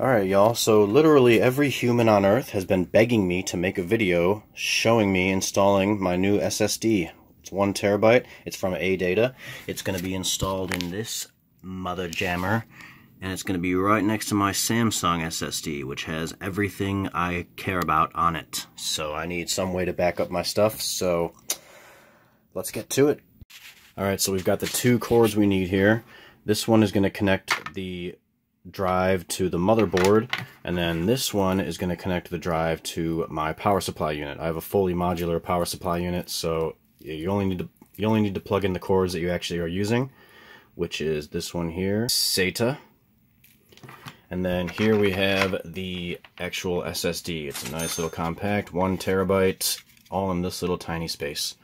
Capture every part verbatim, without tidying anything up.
Alright y'all, so literally every human on earth has been begging me to make a video showing me installing my new S S D. It's one terabyte, it's from ADATA, it's going to be installed in this mother jammer, and it's going to be right next to my Samsung S S D, which has everything I care about on it. So I need some way to back up my stuff, so let's get to it. Alright, so we've got the two cords we need here. This one is going to connect the drive to the motherboard, and then this one is going to connect the drive to my power supply unit. I have a fully modular power supply unit, so you only need to you only need to plug in the cords that you actually are using, which is this one here, SATA, and then here we have the actual S S D. It's a nice little compact one terabyte, all in this little tiny space.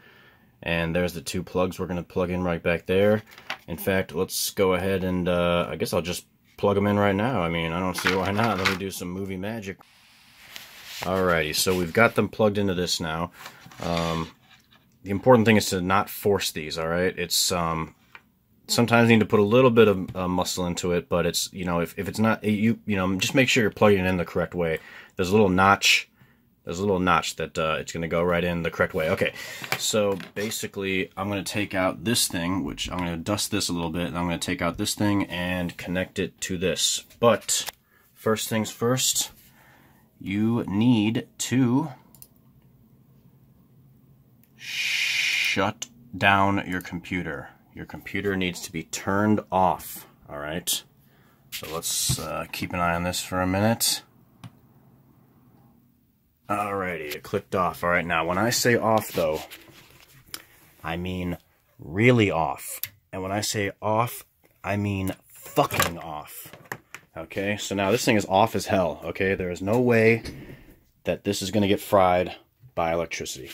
And there's the two plugs we're going to plug in right back there. In fact, let's go ahead and uh, I guess I'll just plug them in right now. I mean, I don't see why not. Let me do some movie magic. Alrighty, so we've got them plugged into this now. Um, the important thing is to not force these, alright? It's, um, sometimes you need to put a little bit of uh, muscle into it, but it's, you know, if, if it's not, you you know, just make sure you're plugging it in the correct way. There's a little notch, there's a little notch that uh, it's going to go right in the correct way. Okay, so basically I'm going to take out this thing, which I'm going to dust this a little bit, and I'm going to take out this thing and connect it to this. But first things first, you need to shut down your computer. Your computer needs to be turned off, all right? So let's uh, keep an eye on this for a minute. Alrighty, it clicked off. Alright, now when I say off though, I mean really off. And when I say off, I mean fucking off. Okay, so now this thing is off as hell, okay? There is no way that this is going to get fried by electricity.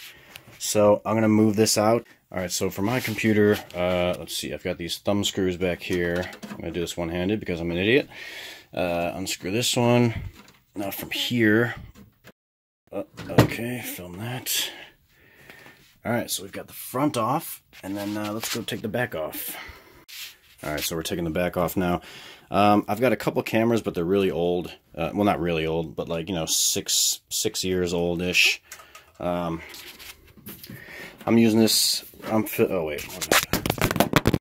So I'm going to move this out. Alright, so for my computer, uh, let's see, I've got these thumb screws back here. I'm going to do this one-handed because I'm an idiot. Uh, unscrew this one. Not from here. Uh, okay, film that. Alright, so we've got the front off, and then uh, let's go take the back off. Alright, so we're taking the back off now. Um, I've got a couple cameras, but they're really old. Uh, well, not really old, but like, you know, six, six years old-ish. Um, I'm using this... I'm, oh, wait.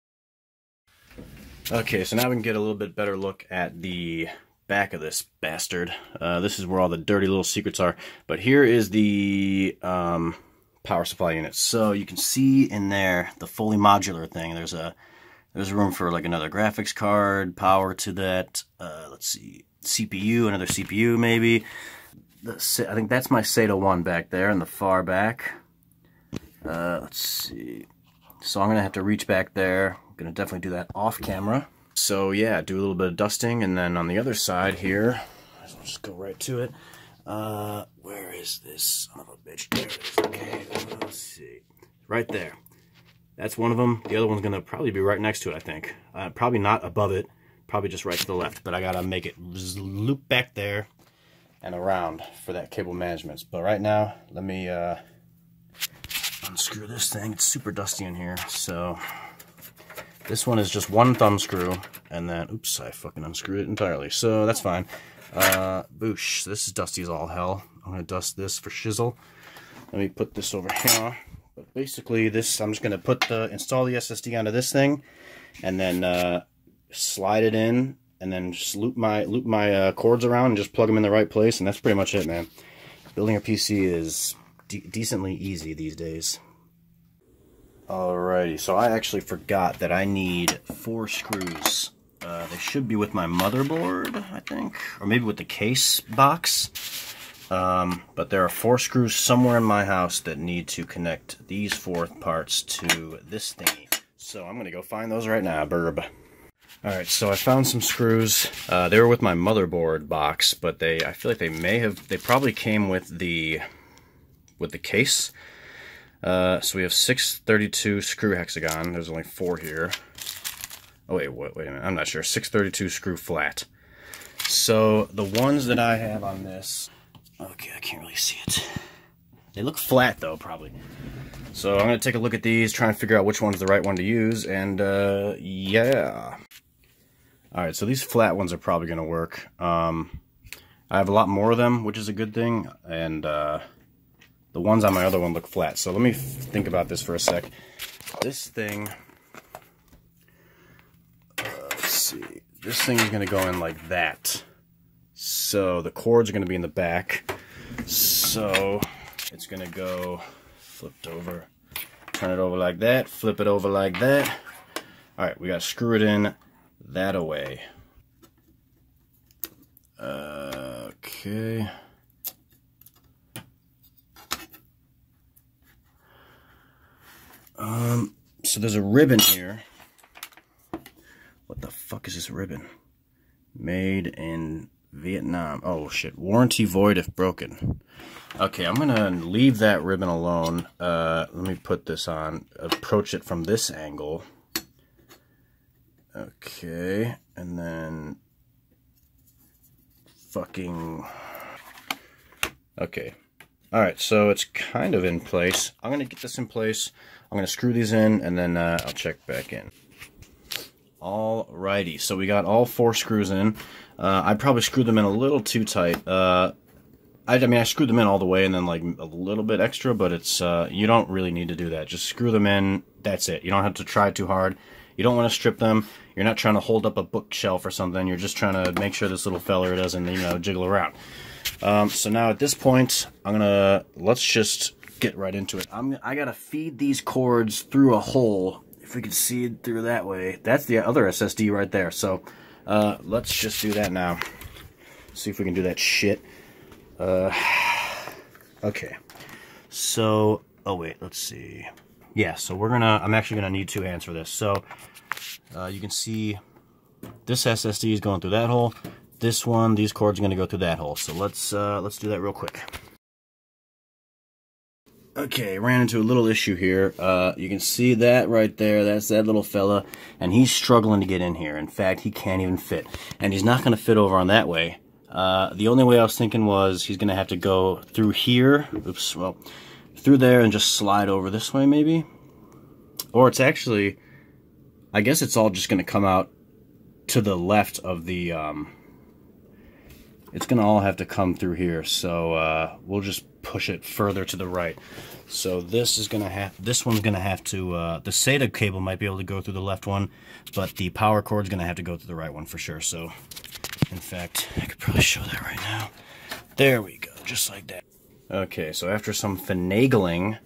Okay, so now we can get a little bit better look at the back of this bastard. Uh, this is where all the dirty little secrets are, but here is the um, power supply unit. So you can see in there the fully modular thing. There's a there's room for like another graphics card, power to that. Uh, let's see, C P U, another C P U maybe. The, I think that's my SATA one back there in the far back. Uh, let's see. So I'm gonna have to reach back there. I'm gonna definitely do that off camera. So yeah, do a little bit of dusting, and then on the other side here, I'll just go right to it. Uh, where is this son of a bitch? There it is. Okay, let's see. Right there. That's one of them. The other one's going to probably be right next to it, I think. Uh, probably not above it. Probably just right to the left, but I got to make it loop back there and around for that cable management. But right now, let me uh, unscrew this thing. It's super dusty in here, so... This one is just one thumb screw, and then, oops, I fucking unscrewed it entirely, so that's fine. Uh, boosh, this is dusty as all hell. I'm gonna dust this for shizzle. Let me put this over here. But basically this, I'm just gonna put the, install the S S D onto this thing, and then uh, slide it in, and then just loop my, loop my uh, cords around and just plug them in the right place, and that's pretty much it, man. Building a P C is de decently easy these days. Alrighty, so I actually forgot that I need four screws. Uh, they should be with my motherboard, I think, or maybe with the case box. Um, but there are four screws somewhere in my house that need to connect these four parts to this thingy. So I'm gonna go find those right now, burb. Alright, so I found some screws. Uh, they were with my motherboard box, but they, I feel like they may have, they probably came with the, with the case. Uh, so we have six thirty-two screw hexagon. There's only four here. Oh wait, wait, wait a minute. I'm not sure. six thirty-two screw flat. So the ones that I have on this, okay, I can't really see it. They look flat though, probably. So I'm gonna take a look at these, try and figure out which one's the right one to use, and uh, yeah. All right, so these flat ones are probably gonna work. Um, I have a lot more of them, which is a good thing, and uh, the ones on my other one look flat. So let me think about this for a sec. This thing, uh, let's see, this thing is going to go in like that. So the cords are going to be in the back. So it's going to go flipped over, turn it over like that, flip it over like that. All right, we got to screw it in that away. Uh, okay. Um, so there's a ribbon here. What the fuck is this ribbon? Made in Vietnam. Oh shit. Warranty void if broken. Okay, I'm gonna leave that ribbon alone. Uh, let me put this on. Approach it from this angle. Okay, and then fucking okay. All right, so it's kind of in place. I'm gonna get this in place. I'm gonna screw these in, and then uh, I'll check back in. Alrighty, so we got all four screws in. Uh, I probably screwed them in a little too tight. Uh, I, I mean, I screwed them in all the way, and then like a little bit extra, but it's uh, you don't really need to do that. Just screw them in. That's it. You don't have to try too hard. You don't want to strip them. You're not trying to hold up a bookshelf or something. You're just trying to make sure this little feller doesn't, you know, jiggle around. Um, so now at this point, I'm gonna let's just get right into it. I'm I gotta feed these cords through a hole. If we can see it through that way, that's the other S S D right there. So uh, let's just do that now. See if we can do that shit. Uh, okay. So oh wait, let's see. Yeah, so we're gonna, I'm actually gonna need two hands for this. So uh, you can see this S S D is going through that hole. This one, these cords are gonna go through that hole. So let's uh, let's do that real quick. Okay, ran into a little issue here. Uh, you can see that right there, that's that little fella, and he's struggling to get in here. In fact, he can't even fit, and he's not gonna fit over on that way. Uh, the only way I was thinking was he's gonna have to go through here, oops, well, through there and just slide over this way maybe. Or it's actually, I guess it's all just gonna come out to the left of the, um, it's gonna all have to come through here, so uh, we'll just push it further to the right. So this is gonna have, this one's gonna have to, uh, the SATA cable might be able to go through the left one, but the power cord's gonna have to go through the right one for sure. So in fact, I could probably show that right now. There we go, just like that. Okay, so after some finagling,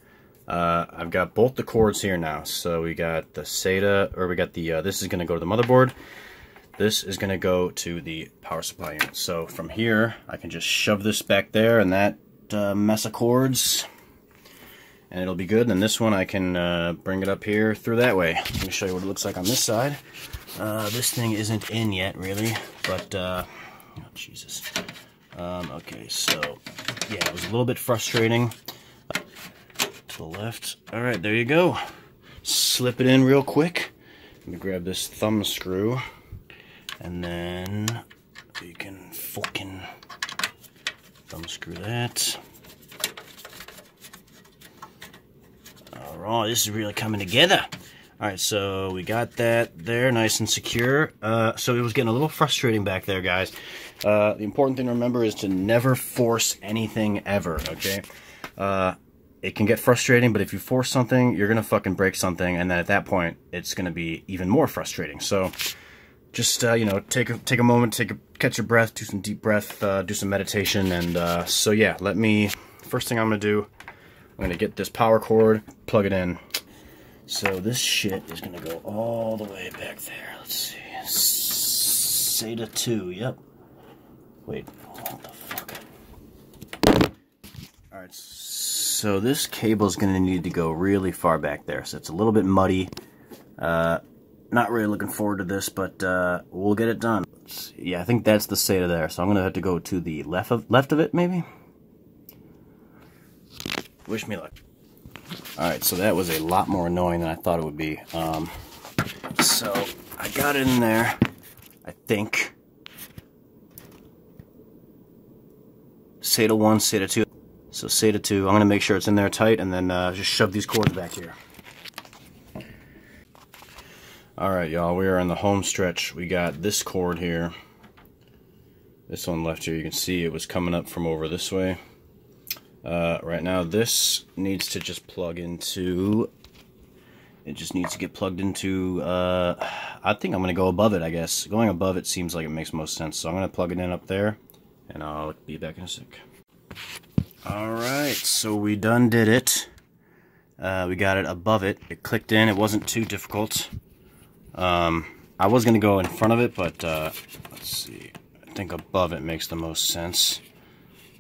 uh, I've got both the cords here now. So we got the SATA, or we got the, uh, this is gonna go to the motherboard. This is gonna go to the power supply unit. So from here, I can just shove this back there and that Uh, mess of cords, and it'll be good. And then this one I can uh, bring it up here through that way. Let me show you what it looks like on this side. Uh, this thing isn't in yet, really, but uh, oh, Jesus. Um, okay, so yeah, it was a little bit frustrating. Uh, to the left. All right, there you go. Slip it in real quick. Let me grab this thumb screw, and then you can fucking. Thumb screw that. All right, this is really coming together. All right, so we got that there, nice and secure. Uh, so it was getting a little frustrating back there, guys. Uh, the important thing to remember is to never force anything ever, okay? Uh, it can get frustrating, but if you force something, you're gonna fucking break something, and then at that point, it's gonna be even more frustrating. So just, uh, you know, take a, take a moment, take a, catch your breath, do some deep breath, uh, do some meditation, and uh, so yeah, let me, first thing I'm going to do, I'm going to get this power cord, plug it in. So this shit is going to go all the way back there, let's see, SATA two, yep. Wait, what the fuck? Alright, so this cable is going to need to go really far back there, so it's a little bit muddy. Uh... Not really looking forward to this, but uh, we'll get it done. Yeah, I think that's the SATA there, so I'm going to have to go to the left of, left of it, maybe? Wish me luck. Alright, so that was a lot more annoying than I thought it would be. Um, so, I got it in there, I think. SATA one, SATA two. So SATA two, I'm going to make sure it's in there tight, and then uh, just shove these cords back here. All right, y'all, we are in the home stretch. We got this cord here. This one left here, you can see it was coming up from over this way. Uh, right now this needs to just plug into, it just needs to get plugged into, uh, I think I'm going to go above it, I guess. Going above it seems like it makes most sense, so I'm going to plug it in up there, and I'll be back in a sec. Alright, so we done did it. Uh, we got it above it. It clicked in. It wasn't too difficult. Um, I was going to go in front of it, but uh, let's see. I think above it makes the most sense.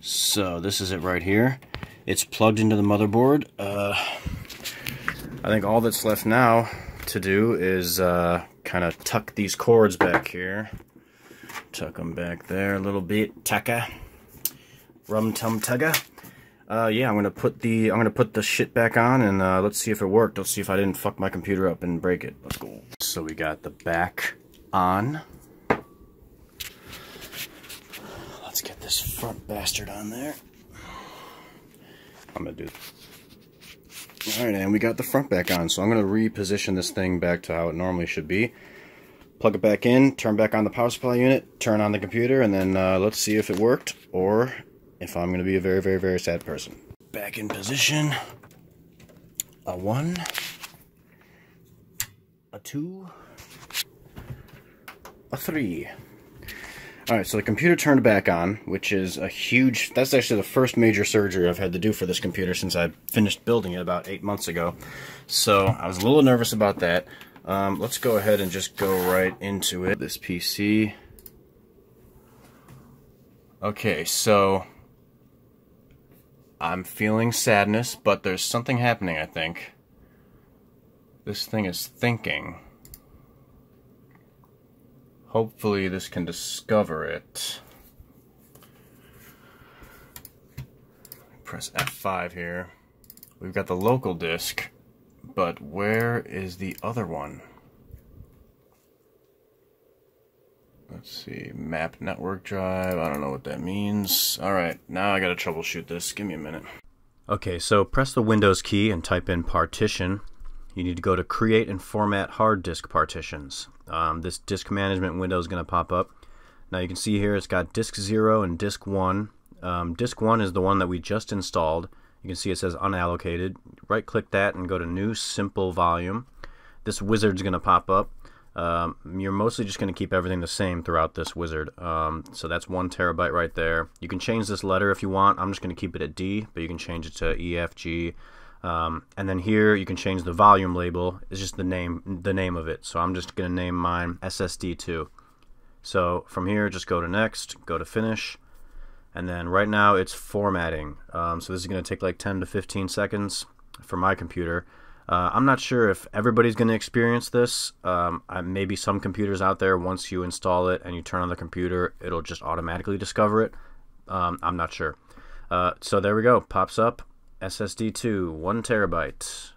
So this is it right here. It's plugged into the motherboard. Uh, I think all that's left now to do is uh, kind of tuck these cords back here. Tuck them back there a little bit. Tucka. Rum tum tugga. Uh, yeah, I'm gonna put the I'm gonna put the shit back on, and uh, let's see if it worked. Let's see if I didn't fuck my computer up and break it. Let's go. So we got the back on. Let's get this front bastard on there. I'm gonna do. All right, and we got the front back on. So I'm gonna reposition this thing back to how it normally should be. Plug it back in. Turn back on the power supply unit. Turn on the computer, and then uh, let's see if it worked or if I'm going to be a very, very, very sad person. Back in position. A one. A two. A three. Alright, so the computer turned back on, which is a huge... That's actually the first major surgery I've had to do for this computer since I finished building it about eight months ago. So, I was a little nervous about that. Um, let's go ahead and just go right into it. This P C... Okay, so I'm feeling sadness, but there's something happening, I think. This thing is thinking. Hopefully this can discover it. Press F five here. We've got the local disk, but where is the other one? Let's see, map network drive, I don't know what that means. Alright, now I gotta troubleshoot this, give me a minute. Okay, so press the Windows key and type in partition. You need to go to create and format hard disk partitions. Um, this disk management window is going to pop up. Now you can see here it's got disk zero and disk one. Um, disk one is the one that we just installed. You can see it says unallocated. Right click that and go to new simple volume. This wizard's going to pop up. Um, you're mostly just going to keep everything the same throughout this wizard. Um, so that's one terabyte right there. You can change this letter if you want. I'm just going to keep it at D, but you can change it to E, F, G. Um, and then here you can change the volume label. It's just the name, the name of it. So I'm just going to name mine S S D two. So from here, just go to next, go to finish. And then right now it's formatting. Um, so this is going to take like ten to fifteen seconds for my computer. Uh, I'm not sure if everybody's going to experience this. Um, I, maybe some computers out there, once you install it and you turn on the computer, it'll just automatically discover it. Um, I'm not sure. Uh, so there we go. Pops up. S S D two, one terabyte.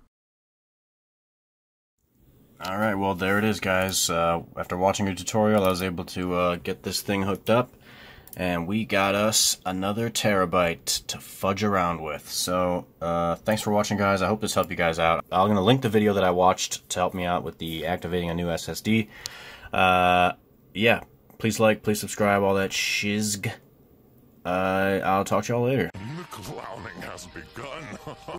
All right. Well, there it is, guys. Uh, after watching your tutorial, I was able to uh, get this thing hooked up. And we got us another terabyte to fudge around with. So, uh, thanks for watching, guys. I hope this helped you guys out. I'm going to link the video that I watched to help me out with the activating a new S S D. Uh, yeah, please like, please subscribe, all that shizg. Uh, I'll talk to y'all later. The clowning has begun.